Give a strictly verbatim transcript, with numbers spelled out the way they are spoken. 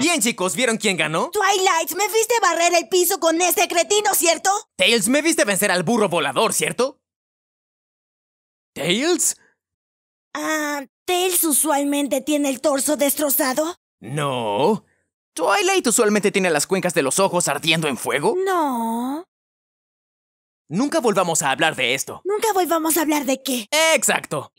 Bien, chicos, ¿vieron quién ganó? Twilight, me viste barrer el piso con ese cretino, ¿cierto? Tails, me viste vencer al burro volador, ¿cierto? ¿Tails? Ah, uh, ¿Tails usualmente tiene el torso destrozado? No. ¿Twilight usualmente tiene las cuencas de los ojos ardiendo en fuego? No. Nunca volvamos a hablar de esto. ¿Nunca volvamos a hablar de qué? ¡Exacto!